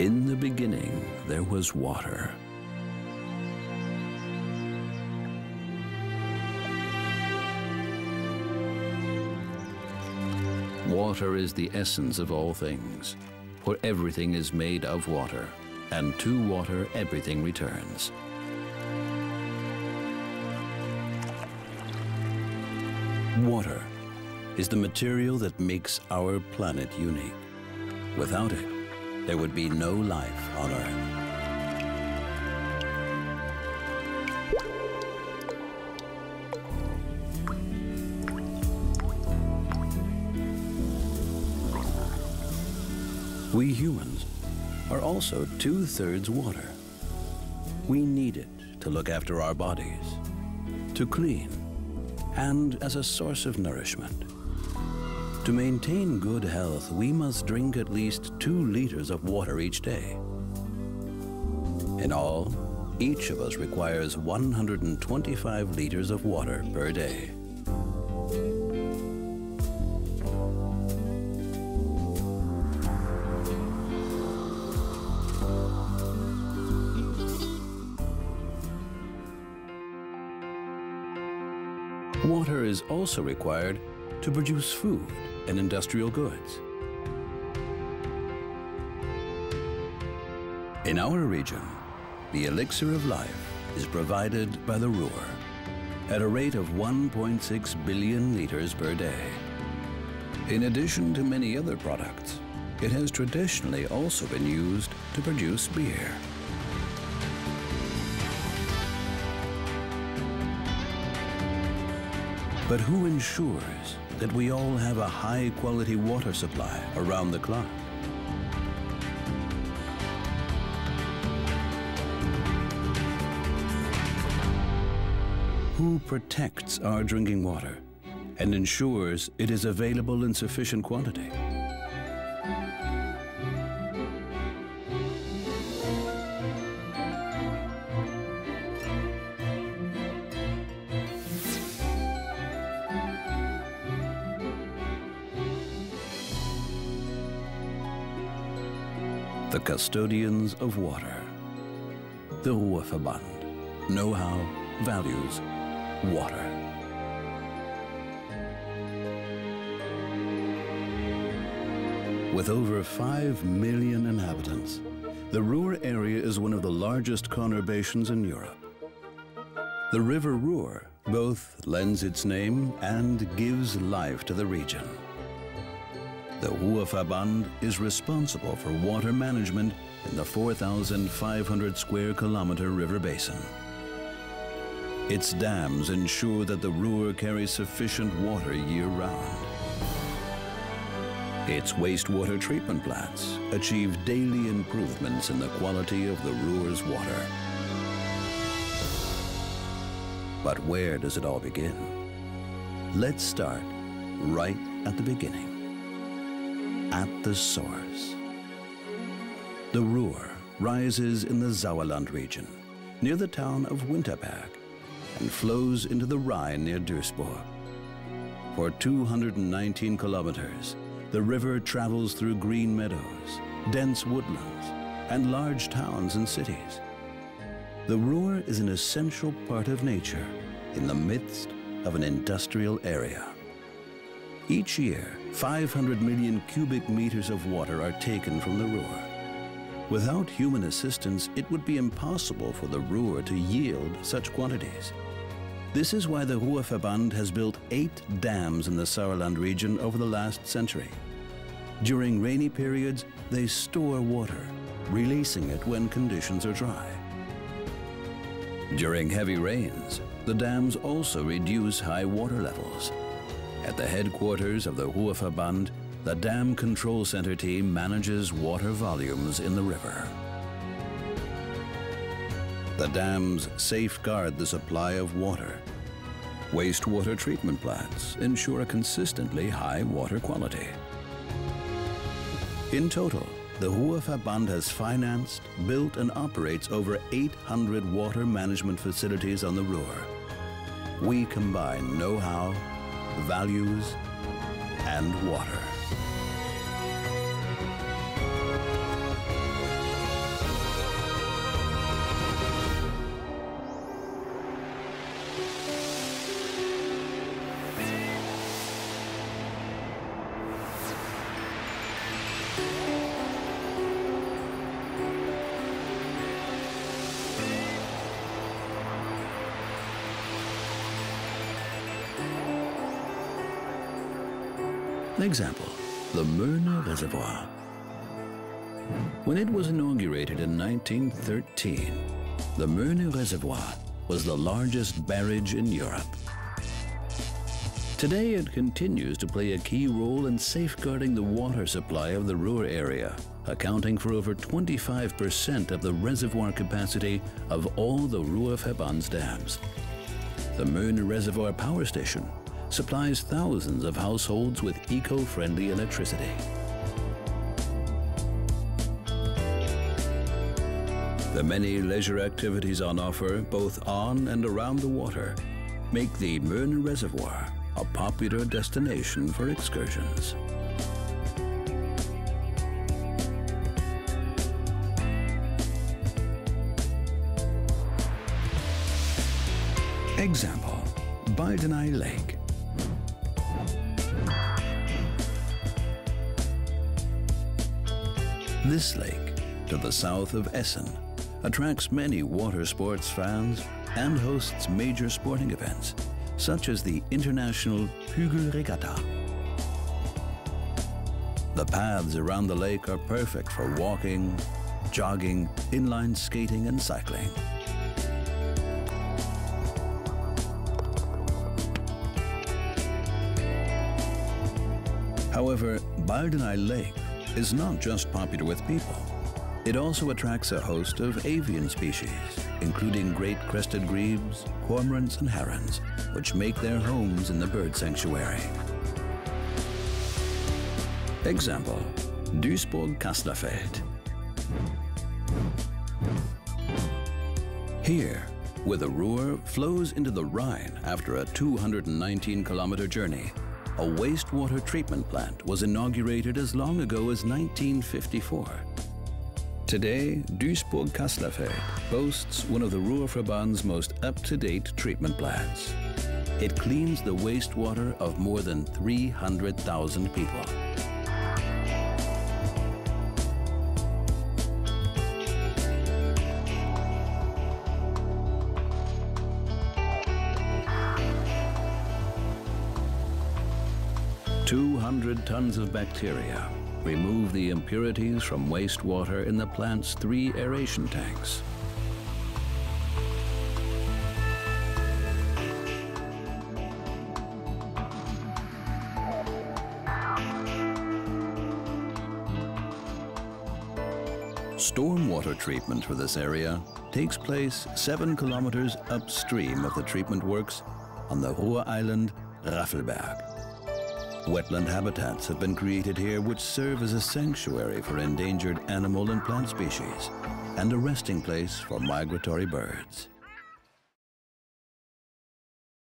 In the beginning, there was water. Water is the essence of all things, for everything is made of water, and to water everything returns. Water is the material that makes our planet unique. Without it, there would be no life on Earth. We humans are also two-thirds water. We need it to look after our bodies, to clean, and as a source of nourishment. To maintain good health, we must drink at least 2 liters of water each day. In all, each of us requires 125 liters of water per day. Water is also required to produce food and industrial goods. In our region, the elixir of life is provided by the Ruhr at a rate of 1.6 billion liters per day. In addition to many other products, it has traditionally also been used to produce beer. But who ensures that we all have a high-quality water supply around the clock? Who protects our drinking water and ensures it is available in sufficient quantity? Custodians of water. The Ruhrverband. Know-how, values, water. With over 5 million inhabitants, the Ruhr area is one of the largest conurbations in Europe. The river Ruhr both lends its name and gives life to the region. The Ruhrverband is responsible for water management in the 4,500 square kilometer river basin. Its dams ensure that the Ruhr carries sufficient water year-round. Its wastewater treatment plants achieve daily improvements in the quality of the Ruhr's water. But where does it all begin? Let's start right at the beginning. At the source. The Ruhr rises in the Sauerland region, near the town of Winterberg, and flows into the Rhine near Duisburg. For 219 kilometers, the river travels through green meadows, dense woodlands, and large towns and cities. The Ruhr is an essential part of nature in the midst of an industrial area. Each year, 500 million cubic meters of water are taken from the Ruhr. Without human assistance, it would be impossible for the Ruhr to yield such quantities. This is why the Ruhrverband has built 8 dams in the Sauerland region over the last century. During rainy periods, they store water, releasing it when conditions are dry. During heavy rains, the dams also reduce high water levels. At the headquarters of the Ruhrverband, the Dam Control Center team manages water volumes in the river. The dams safeguard the supply of water. Wastewater treatment plants ensure a consistently high water quality. In total, the Ruhrverband has financed, built, and operates over 800 water management facilities on the Ruhr. We combine know-how, values, and water. An example, the Möhne Reservoir. When it was inaugurated in 1913, the Möhne Reservoir was the largest barrage in Europe. Today it continues to play a key role in safeguarding the water supply of the Ruhr area, accounting for over 25% of the reservoir capacity of all the Ruhrverband's dams. The Möhne Reservoir Power Station supplies thousands of households with eco-friendly electricity. The many leisure activities on offer, both on and around the water, make the Möhne Reservoir a popular destination for excursions. Example, Baldeney Lake. This lake, to the south of Essen, attracts many water sports fans and hosts major sporting events, such as the international Hügelregatta. The paths around the lake are perfect for walking, jogging, inline skating, and cycling. However, Bidenai Lake is not just popular with people. It also attracts a host of avian species, including great crested grebes, cormorants, and herons, which make their homes in the bird sanctuary. Example, Duisburg-Kaßlerfeld. Here, where the Ruhr flows into the Rhine after a 219-kilometer journey, a wastewater treatment plant was inaugurated as long ago as 1954. Today, Duisburg-Kaßlerfeld boasts one of the Ruhrverband's most up-to-date treatment plants. It cleans the wastewater of more than 300,000 people. Tons of bacteria remove the impurities from wastewater in the plant's 3 aeration tanks. Stormwater treatment for this area takes place 7 kilometers upstream of the treatment works on the Ruhr island Raffelberg. Wetland habitats have been created here which serve as a sanctuary for endangered animal and plant species and a resting place for migratory birds.